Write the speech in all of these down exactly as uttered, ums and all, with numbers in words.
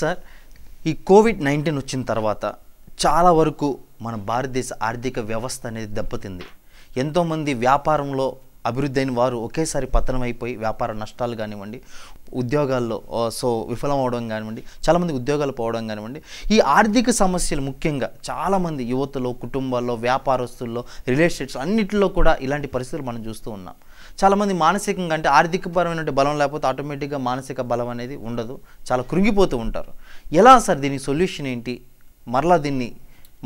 Sir ఈ Covid nineteen వచ్చిన తర్వాత చాలా వరకు మన భారతదేశ ఆర్థిక వ్యవస్థ అనేది దెబ్బతింది. ఎంతో మంది వ్యాపారంలో అభివృద్ధి అయిన వారు ఒకేసారి పతనమైపోయి వ్యాపార నష్టాలు కానివ్వండి, ఉద్యోగాల్లో సో విఫలం అవడం కానివ్వండి, చాలామంది ఉద్యోగాలు పోవడం కానివ్వండి, ఈ ఆర్థిక సమస్యలు ముఖ్యంగా చాలామంది యువతలో, కుటుంబాల్లో, వ్యాపారస్తుల్లో, రిలేషన్స్ అన్నింటిలో కూడా ఇలాంటి పరిస్థితులు మనం చూస్తూ ఉన్నాం. చాలామంది మానసికంగా అంటే ఆర్థికపరమైన బలం లేకపోతే ఆటోమేటిక్గా మానసిక బలం అనేది ఉండదు, చాలా కృంగిపోతూ ఉంటారు. ఎలా సార్ దీని సొల్యూషన్ ఏంటి? మరలా దీన్ని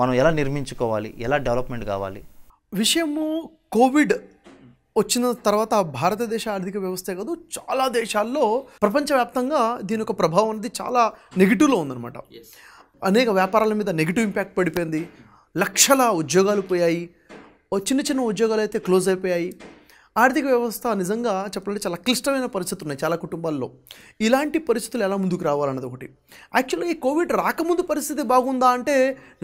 మనం ఎలా నిర్మించుకోవాలి? ఎలా డెవలప్మెంట్ కావాలి? విషయము కోవిడ్ వచ్చిన తర్వాత భారతదేశ ఆర్థిక వ్యవస్థే కాదు, చాలా దేశాల్లో ప్రపంచవ్యాప్తంగా దీని యొక్క ప్రభావం అనేది చాలా నెగిటివ్లో ఉందన్నమాట. అనేక వ్యాపారాల మీద నెగిటివ్ ఇంపాక్ట్ పడిపోయింది, లక్షల ఉద్యోగాలు పోయాయి, చిన్న చిన్న ఉద్యోగాలు అయితే క్లోజ్ అయిపోయాయి. ఆర్థిక వ్యవస్థ నిజంగా చెప్పాలంటే చాలా క్లిష్టమైన పరిస్థితులు ఉన్నాయి చాలా కుటుంబాల్లో. ఇలాంటి పరిస్థితులు ఎలా ముందుకు రావాలన్నది ఒకటి. యాక్చువల్గా ఈ కోవిడ్ రాకముందు పరిస్థితి బాగుందా అంటే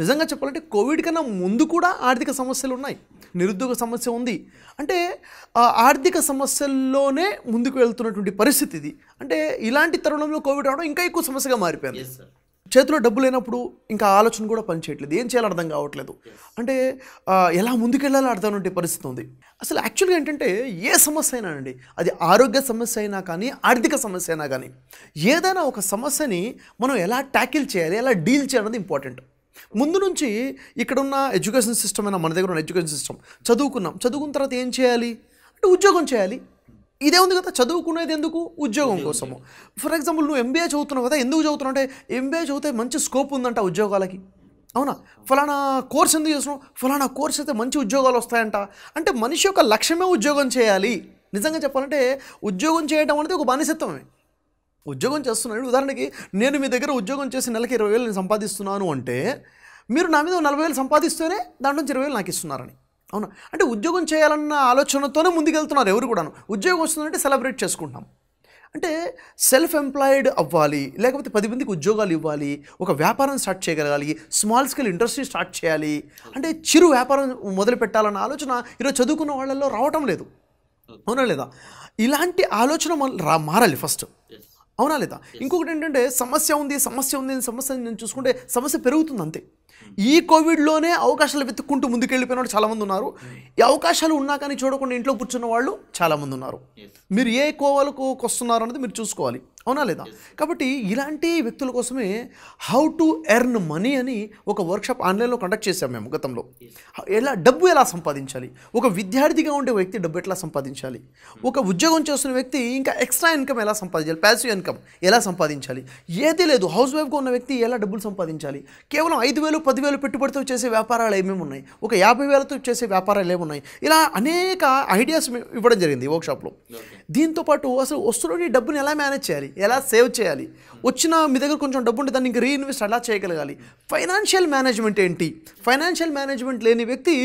నిజంగా చెప్పాలంటే కోవిడ్ కన్నా ముందు కూడా ఆర్థిక సమస్యలు ఉన్నాయి, నిరుద్యోగ సమస్య ఉంది. అంటే ఆర్థిక సమస్యల్లోనే ముందుకు వెళ్తున్నటువంటి పరిస్థితి ఇది. అంటే ఇలాంటి తరుణంలో కోవిడ్ రావడం ఇంకా ఎక్కువ సమస్యగా మారిపోయింది. చేతిలో డబ్బు లేనప్పుడు ఇంకా ఆలోచన కూడా పనిచేయట్లేదు, ఏం చేయాలో అర్థం కావట్లేదు, అంటే ఎలా ముందుకెళ్ళాలో అర్థం ఉండే పరిస్థితి ఉంది. అసలు యాక్చువల్గా ఏంటంటే ఏ సమస్య అయినా అండి, అది ఆరోగ్య సమస్య అయినా కానీ ఆర్థిక సమస్య అయినా కానీ, ఏదైనా ఒక సమస్యని మనం ఎలా ట్యాకిల్ చేయాలి, ఎలా డీల్ చేయాలనేది ఇంపార్టెంట్. ముందు నుంచి ఇక్కడున్న ఎడ్యుకేషన్ సిస్టమ్ అయినా, మన దగ్గర ఉన్న ఎడ్యుకేషన్ సిస్టమ్, చదువుకున్నాం, చదువుకున్న తర్వాత ఏం చేయాలి అంటే ఉద్యోగం చేయాలి. ఇదే ఉంది కదా, చదువుకునేది ఎందుకు? ఉద్యోగం కోసము. ఫర్ ఎగ్జాంపుల్ నువ్వు ఎంబీఏ చదువుతున్నావు కదా, ఎందుకు చదువుతున్నావు అంటే ఎంబీఏ చదివితే మంచి స్కోప్ ఉందంట ఉద్యోగాలకి, అవునా? ఫలానా కోర్స్ ఎందుకు చేస్తున్నావు, ఫలానా కోర్స్ అయితే మంచి ఉద్యోగాలు వస్తాయంట. అంటే మనిషి యొక్క లక్ష్యమే ఉద్యోగం చేయాలి. నిజంగా చెప్పాలంటే ఉద్యోగం చేయడం అనేది ఒక బానిసత్వమే. ఉద్యోగం చేస్తున్నాను, ఉదాహరణకి నేను మీ దగ్గర ఉద్యోగం చేసి నెలకి ఇరవై వేలు నేను సంపాదిస్తున్నాను అంటే మీరు నా మీద నలభై వేలు సంపాదిస్తేనే దాంట్లో నుంచి ఇరవై వేలు నాకు ఇస్తున్నారని, అవునా? అంటే ఉద్యోగం చేయాలన్న ఆలోచనతోనే ముందుకెళ్తున్నారు ఎవరు కూడాను. ఉద్యోగం వస్తుందంటే సెలబ్రేట్ చేసుకుంటున్నాం, అంటే సెల్ఫ్ ఎంప్లాయిడ్ అవ్వాలి, లేకపోతే పది మందికి ఉద్యోగాలు ఇవ్వాలి, ఒక వ్యాపారం స్టార్ట్ చేయగలగాలి, స్మాల్ స్కేల్ ఇండస్ట్రీ స్టార్ట్ చేయాలి, అంటే చిరు వ్యాపారం మొదలు పెట్టాలన్న ఆలోచన ఈరోజు చదువుకున్న వాళ్ళల్లో రావటం లేదు, అవునా లేదా? ఇలాంటి ఆలోచన రా మారాలి ఫస్ట్, అవునా లేదా? ఇంకొకటి ఏంటంటే సమస్య ఉంది, సమస్య ఉంది సమస్య నేను చూసుకుంటే సమస్య పెరుగుతుంది అంతే. ఈ కోవిడ్లోనే అవకాశాలు వెతుక్కుంటూ ముందుకెళ్ళిపోయిన వాళ్ళు చాలామంది ఉన్నారు. ఈ అవకాశాలు ఉన్నా కానీ చూడకుండా ఇంట్లో కూర్చున్న వాళ్ళు చాలామంది ఉన్నారు. మీరు ఏ కోవలకు వస్తున్నారు అనేది మీరు చూసుకోవాలి, అవునా లేదా? కాబట్టి ఇలాంటి వ్యక్తుల కోసమే హౌ టు ఎర్న్ మనీ అని ఒక వర్క్షాప్ ఆన్లైన్లో కండక్ట్ చేశాము మేము గతంలో. ఎలా డబ్బు ఎలా సంపాదించాలి, ఒక విద్యార్థిగా ఉండే వ్యక్తి డబ్బు ఎట్లా సంపాదించాలి, ఒక ఉద్యోగం చేస్తున్న వ్యక్తి ఇంకా ఎక్స్ట్రా ఇన్కమ్ ఎలా సంపాదించాలి, ప్యాసివ్ ఇన్కమ్ ఎలా సంపాదించాలి, ఏదీ లేదు హౌస్ వైఫ్గా ఉన్న వ్యక్తి ఎలా డబ్బులు సంపాదించాలి, కేవలం ఐదు వేలు పదివేలు పెట్టుబడితో చేసే వ్యాపారాలు ఏమేమి ఉన్నాయి, ఒక యాభై వేలతో చేసే వ్యాపారాలు ఏమున్నాయి, ఇలా అనేక ఐడియాస్ ఇవ్వడం జరిగింది వర్క్షాప్లో. దీంతోపాటు అసలు వస్తువుని డబ్బుని ఎలా మేనేజ్ చేయాలి, ఎలా సేవ్ చేయాలి, వచ్చిన మీ దగ్గర కొంచెం డబ్బు ఉంటే దాన్ని ఇంకా రీఇన్వెస్ట్ ఎలా చేయగలగాలి, ఫైనాన్షియల్ మేనేజ్మెంట్ ఏంటి, ఫైనాన్షియల్ మేనేజ్మెంట్ లేని వ్యక్తి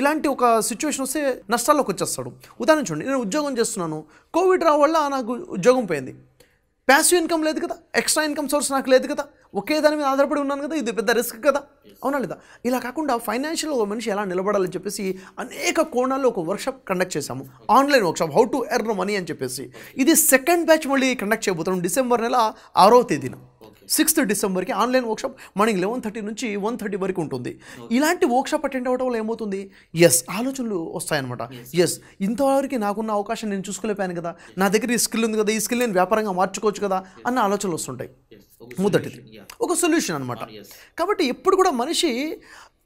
ఇలాంటి ఒక సిచ్యువేషన్ వస్తే నష్టాల్లోకి వచ్చేస్తాడు. ఉదాహరణ చూడండి, నేను ఉద్యోగం చేస్తున్నాను, కోవిడ్ రావడం వల్ల నాకు ఉద్యోగం పోయింది, ప్యాసివ్ ఇన్కమ్ లేదు కదా, ఎక్స్ట్రా ఇన్కమ్ సోర్స్ నాకు లేదు కదా, ఒకే దాని మీద ఆధారపడి ఉన్నాను కదా, ఇది పెద్ద రిస్క్ కదా, అవునా లేదా? ఇలా కాకుండా ఫైనాన్షియల్ ఒక మనిషి ఎలా నిలబడాలని చెప్పేసి అనేక కోణాల్లో ఒక వర్క్షాప్ కండక్ట్ చేశాము, online workshop how to earn money అని చెప్పేసి. ఇది సెకండ్ బ్యాచ్ మళ్ళీ కండక్ట్ చేయబోతున్నాం డిసెంబర్ నెల ఆరో తేదీన, సిక్స్త్ డిసెంబర్కి online workshop morning eleven thirty నుంచి వన్ థర్టీ వరకు ఉంటుంది. ఇలాంటి వర్క్షాప్ అటెండ్ అవ్వడం వల్ల ఏమవుతుంది, ఎస్ ఆలోచనలు వస్తాయన్నమాట. ఎస్ ఇంతవరకు నాకున్న అవకాశం నేను చూసుకోలేపాను కదా, నా దగ్గర ఈ స్కిల్ ఉంది కదా, ఈ స్కిల్ నేను వ్యాపారంగా మార్చుకోవచ్చు కదా అన్న ఆలోచనలు వస్తుంటాయి. మొదటిది ఒక సొల్యూషన్ అనమాట. కాబట్టి ఎప్పుడు కూడా మనిషి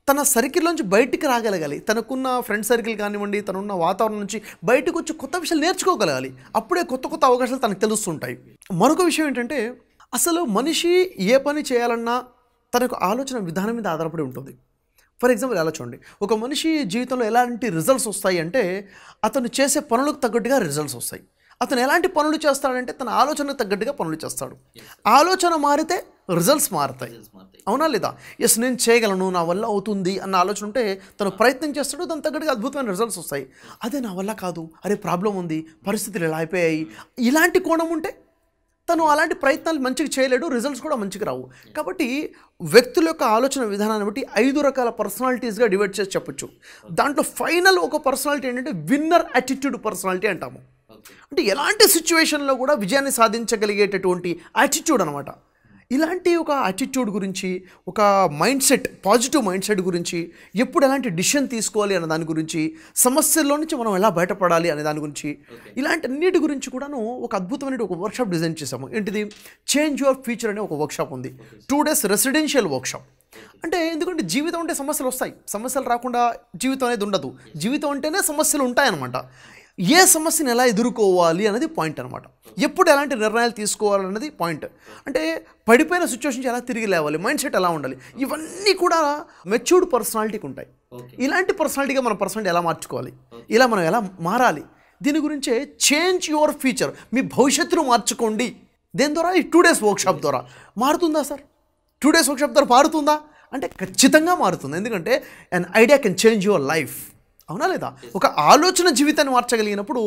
తన సర్కిల్లోంచి బయటికి రాగలగాలి, తనకున్న ఫ్రెండ్ సర్కిల్ కానివ్వండి, తనున్న వాతావరణం నుంచి బయటకు వచ్చి కొత్త విషయాలు నేర్చుకోగలగాలి, అప్పుడే కొత్త కొత్త అవకాశాలు తనకు తెలుస్తుంటాయి. మరొక విషయం ఏంటంటే అసలు మనిషి ఏ పని చేయాలన్నా తనకు ఆలోచన విధానం మీద ఆధారపడి ఉంటుంది. ఫర్ ఎగ్జాంపుల్ ఎలా చూడండి, ఒక మనిషి జీవితంలో ఎలాంటి రిజల్ట్స్ వస్తాయి అంటే అతను చేసే పనులకు తగ్గట్టుగా రిజల్ట్స్ వస్తాయి. అతను ఎలాంటి పనులు చేస్తాడంటే తన ఆలోచనకు తగ్గట్టుగా పనులు చేస్తాడు. ఆలోచన మారితే రిజల్ట్స్ మారుతాయి, అవునా లేదా? ఎస్ నేను చేయగలను, నా వల్ల అవుతుంది అన్న ఆలోచన ఉంటే తను ప్రయత్నం చేస్తాడు, దాని తగ్గట్టుగా అద్భుతమైన రిజల్ట్స్ వస్తాయి. అదే నా వల్ల కాదు, అరే ప్రాబ్లం ఉంది, పరిస్థితులు ఎలా అయిపోయాయి, ఇలాంటి కోణం ఉంటే తను అలాంటి ప్రయత్నాలు మంచిగా చేయలేడు, రిజల్ట్స్ కూడా మంచిగా రావు. కాబట్టి వ్యక్తుల యొక్క ఆలోచన విధానాన్ని బట్టి ఐదు రకాల పర్సనాలిటీస్గా డివైడ్ చేసి చెప్పచ్చు. దాంట్లో ఫైనల్ ఒక పర్సనాలిటీ ఏంటంటే విన్నర్ యాటిట్యూడ్ పర్సనాలిటీ అంటాము. అంటే ఎలాంటి సిచ్యువేషన్లో కూడా విజయాన్ని సాధించగలిగేటటువంటి యాటిట్యూడ్ అనమాట. ఇలాంటి ఒక యాటిట్యూడ్ గురించి ఒక mind set positive mind set గురించి ఎప్పుడు ఎలాంటి డిసిషన్ తీసుకోవాలి అనే దాని గురించి సమస్యల్లో నుంచి మనం ఎలా బయటపడాలి అనే దాని గురించి ఇలాంటి అన్నిటి గురించి కూడాను ఒక అద్భుతమైన ఒక వర్క్ షాప్ డిజైన్ చేశాము. ఏంటిది చేంజ్ యువర్ ఫ్యూచర్ అనే ఒక వర్క్ షాప్ ఉంది. Two days residential workshop. అంటే ఎందుకంటే జీవితం అంటే సమస్యలు వస్తాయి, సమస్యలు రాకుండా జీవితం అనేది ఉండదు, జీవితం అంటేనే సమస్యలు ఉంటాయన్నమాట. ఏ సమస్యను ఎలా ఎదుర్కోవాలి అనేది పాయింట్ అనమాట. ఎప్పుడు ఎలాంటి నిర్ణయాలు తీసుకోవాలన్నది పాయింట్. అంటే పడిపోయిన సిచ్యువేషన్ ఎలా తిరిగి లేవాలి, మైండ్ సెట్ ఎలా ఉండాలి, ఇవన్నీ కూడా మెచ్యూర్డ్ పర్సనాలిటీకి ఉంటాయి. ఇలాంటి పర్సనాలిటీగా మన పర్సనాలిటీ ఎలా మార్చుకోవాలి, ఇలా మనం ఎలా మారాలి, దీని గురించే చేంజ్ యువర్ ఫ్యూచర్, మీ భవిష్యత్తును మార్చుకోండి. దేని ద్వారా? ఈ టూ డేస్ వర్క్షాప్ ద్వారా. మారుతుందా సార్? టూ డేస్ వర్క్షాప్ ద్వారా మారుతుందా అంటే ఖచ్చితంగా మారుతుంది. ఎందుకంటే an idea can change your life. అవునా లేదా? ఒక ఆలోచన జీవితాన్ని మార్చగలిగినప్పుడు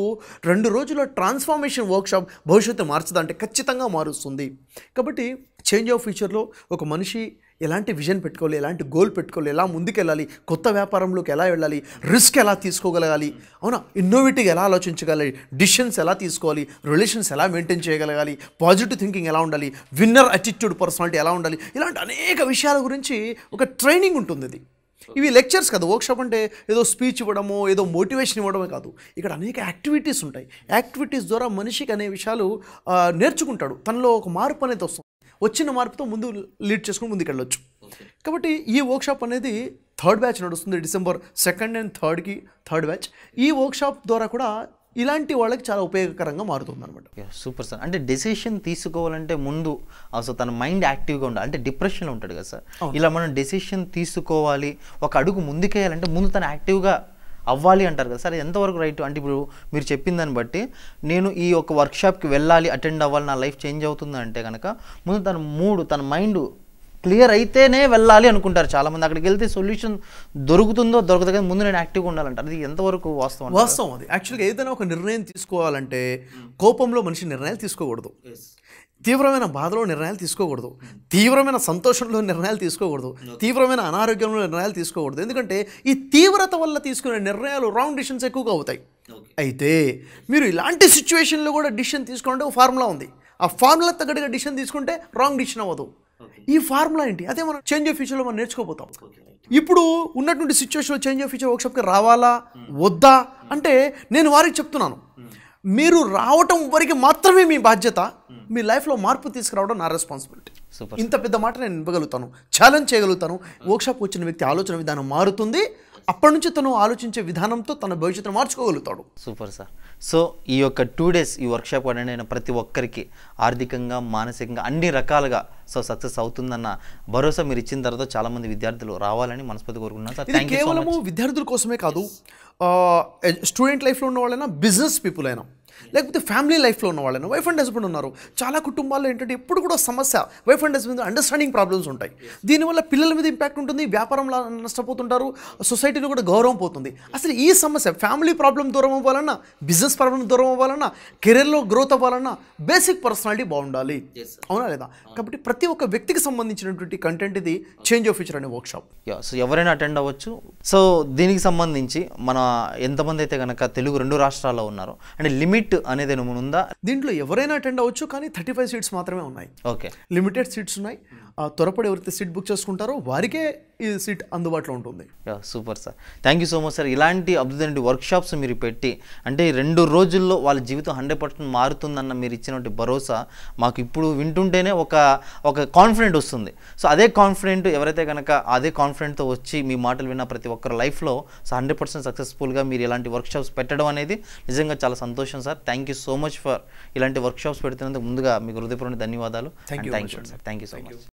రెండు రోజుల ట్రాన్స్ఫార్మేషన్ వర్క్షాప్ భవిష్యత్తు మార్చదంటే ఖచ్చితంగా మారుస్తుంది. కాబట్టి చేంజ్ ఆఫ్ ఫ్యూచర్లో ఒక మనిషి ఎలాంటి విజన్ పెట్టుకోవాలి, ఎలాంటి గోల్ పెట్టుకోవాలి, ఎలా ముందుకెళ్ళాలి, కొత్త వ్యాపారంలోకి ఎలా వెళ్ళాలి, రిస్క్ ఎలా తీసుకోగలగాలి, అవునా ఇన్నోవేటివ్గా ఎలా ఆలోచించగలగాలి, డిసిషన్స్ ఎలా తీసుకోవాలి, రిలేషన్స్ ఎలా మెయింటైన్ చేయగలగాలి, పాజిటివ్ థింకింగ్ ఎలా ఉండాలి, విన్నర్ అటిట్యూడ్ పర్సనాలిటీ ఎలా ఉండాలి, ఇలాంటి అనేక విషయాల గురించి ఒక ట్రైనింగ్ ఉంటుంది. ఇది ఇవి లెక్చర్స్ కాదు. వర్క్షాప్ అంటే ఏదో స్పీచ్ ఇవ్వడమో ఏదో మోటివేషన్ ఇవ్వడమే కాదు. ఇక్కడ అనేక యాక్టివిటీస్ ఉంటాయి. యాక్టివిటీస్ ద్వారా మనిషికి అనే విషయాలు నేర్చుకుంటాడు, తనలో ఒక మార్పు అనేది వస్తుంది, వచ్చిన మార్పుతో ముందు లీడ్ చేసుకుని ముందుకు వెళ్ళొచ్చు. కాబట్టి ఈ వర్క్షాప్ అనేది థర్డ్ బ్యాచ్ నడుస్తుంది. డిసెంబర్ సెకండ్ అండ్ థర్డ్కి థర్డ్ బ్యాచ్. ఈ వర్క్షాప్ ద్వారా కూడా ఇలాంటి వాళ్ళకి చాలా ఉపయోగకరంగా మారుతుంది అనమాట. Super sir. అంటే డెసిషన్ తీసుకోవాలంటే ముందు అసలు తన మైండ్ యాక్టివ్గా ఉండాలి. అంటే డిప్రెషన్లో ఉంటాడు కదా సార్, ఇలా మనం డెసిషన్ తీసుకోవాలి, ఒక అడుగు ముందుకేయాలంటే ముందు తను యాక్టివ్గా అవ్వాలి అంటారు కదా సార్, ఎంతవరకు రైట్? అంటే ఇప్పుడు మీరు చెప్పిన దాన్ని బట్టి నేను ఈ ఒక వర్క్షాప్కి వెళ్ళాలి, అటెండ్ అవ్వాలి, నా లైఫ్ చేంజ్ అవుతుంది అంటే కనుక ముందు తన మూడు తన మైండ్ క్లియర్ అయితేనే వెళ్ళాలి అనుకుంటారు చాలామంది. అక్కడికి వెళ్తే సొల్యూషన్ దొరుకుతుందో దొరకదు కానీ ముందు నేను యాక్టివ్గా ఉండాలంటారు. అది ఎంతవరకు వాస్తవం? వాస్తవం అది. యాక్చువల్గా ఏదైనా ఒక నిర్ణయం తీసుకోవాలంటే కోపంలో మనిషి నిర్ణయాలు తీసుకోకూడదు, తీవ్రమైన బాధలో నిర్ణయాలు తీసుకోకూడదు, తీవ్రమైన సంతోషంలో నిర్ణయాలు తీసుకోకూడదు, తీవ్రమైన అనారోగ్యంలో నిర్ణయాలు తీసుకోకూడదు. ఎందుకంటే ఈ తీవ్రత వల్ల తీసుకునే నిర్ణయాలు రాంగ్ డిసిషన్స్ ఎక్కువగా అవుతాయి. అయితే మీరు ఇలాంటి సిచ్యువేషన్లో కూడా డిసిషన్ తీసుకోవాలంటే ఒక ఫార్ములా ఉంది. ఆ ఫార్ములా తగ్గట్టుగా డిసిషన్ తీసుకుంటే రాంగ్ డిసిషన్ అవ్వదు. ఈ ఫార్ములా ఏంటి? అదే మనం చేంజ్ ఆఫ్ ఫ్యూచర్లో మనం నేర్చుకోపోతాం. ఇప్పుడు ఉన్నటువంటి సిచ్యువేషన్లో చేంజ్ ఆఫ్ ఫ్యూచర్ వర్క్షాప్కి రావాలా వద్దా అంటే నేను వారికి చెప్తున్నాను, మీరు రావటం వరకు మాత్రమే మీ బాధ్యత, మీ లైఫ్లో మార్పు తీసుకురావడం నా రెస్పాన్సిబిలిటీ. ఇంత పెద్ద మాట నేను ఇవ్వగలుగుతాను, ఛాలెంజ్ చేయగలుగుతాను. వర్క్షాప్కి వచ్చిన వ్యక్తి ఆలోచన విధానం మారుతుంది, అప్పటి నుంచి తను ఆలోచించే విధానంతో తన భవిష్యత్తును మార్చుకోగలుగుతాడు. Super sir. సో ఈ యొక్క టూ డేస్ ఈ వర్క్షాప్ అటెండ్ అయిన ప్రతి ఒక్కరికి ఆర్థికంగా మానసికంగా అన్ని రకాలుగా సో సక్సెస్ అవుతుందన్న భరోసా మీరు ఇచ్చిన తర్వాత చాలామంది విద్యార్థులు రావాలని మనస్ఫూర్తి కోరుకున్నాను సార్. ఇది కేవలము విద్యార్థుల కోసమే కాదు, స్టూడెంట్ లైఫ్లో ఉన్న వాళ్ళైనా, బిజినెస్ పీపుల్ అయినా, లేకపోతే ఫ్యామిలీ లైఫ్లో ఉన్న వాళ్ళైనా, వైఫ్ అండ్ హస్బెండ్ ఉన్నారు. చాలా కుటుంబాల్లో ఏంటంటే ఎప్పుడు కూడా సమస్య wife and husband understanding problems ఉంటాయి. దీనివల్ల పిల్లల మీద ఇంపాక్ట్ ఉంటుంది, వ్యాపారంలో నష్టపోతుంటారు, సొసైటీలో కూడా గౌరవం పోతుంది. అసలు ఈ సమస్య ఫ్యామిలీ ప్రాబ్లం దూరం అవ్వాలన్నా, బిజినెస్ ప్రాబ్లం దూరం అవ్వాలన్నా, కెరీర్లో గ్రోత్ అవ్వాలన్నా బేసిక్ పర్సనాలిటీ బాగుండాలి. అవునా లేదా? కాబట్టి ప్రతి ఒక్క వ్యక్తికి సంబంధించినటువంటి కంటెంట్ ఇది చేంజ్ ఆఫ్ ఫ్యూచర్ అనే వర్క్షాప్. సో ఎవరైనా అటెండ్ అవ్వచ్చు. సో దీనికి సంబంధించి మన ఎంతమంది అయితే కనుక తెలుగు రెండు రాష్ట్రాల్లో ఉన్నారు అంటే లిమిట్ అనేది ఉందా? దీంట్లో ఎవరైనా అటెండ్ అవ్వచ్చు, కానీ థర్టీ ఫైవ్ సీట్స్ మాత్రమే ఉన్నాయి. ఓకే, లిమిటెడ్ సీట్స్ ఉన్నాయి. త్వరపడి ఎవరైతే సీట్ బుక్ చేసుకుంటారో వారికే ఈ సీట్ అందుబాటులో ఉంటుంది. Super sir. Thank you so much sir. ఇలాంటి అద్భుతమైన వర్క్షాప్స్ మీరు పెట్టి అంటే రెండు రోజుల్లో వాళ్ళ జీవితం హండ్రెడ్ పర్సెంట్ మారుతుందన్న మీరు ఇచ్చినటువంటి భరోసా మాకు ఇప్పుడు వింటుంటేనే ఒక ఒక కాన్ఫిడెంట్ వస్తుంది. సో అదే కాన్ఫిడెంట్ ఎవరైతే కనుక అదే కాన్ఫిడెంట్తో వచ్చి మీ మాటలు విన్న ప్రతి ఒక్కరు లైఫ్లో సో హండ్రెడ్ పర్సెంట్ సక్సెస్ఫుల్గా మీరు ఇలాంటి వర్క్షాప్స్ పెట్టడం అనేది నిజంగా చాలా సంతోషం sir. Thank you so much for ఇలాంటి వర్క్షాప్స్ పెడుతున్నందుకు ముందుగా మీకు హృదయపూర్వక ధన్యవాదాలు. Thank you sir. Thank you so much.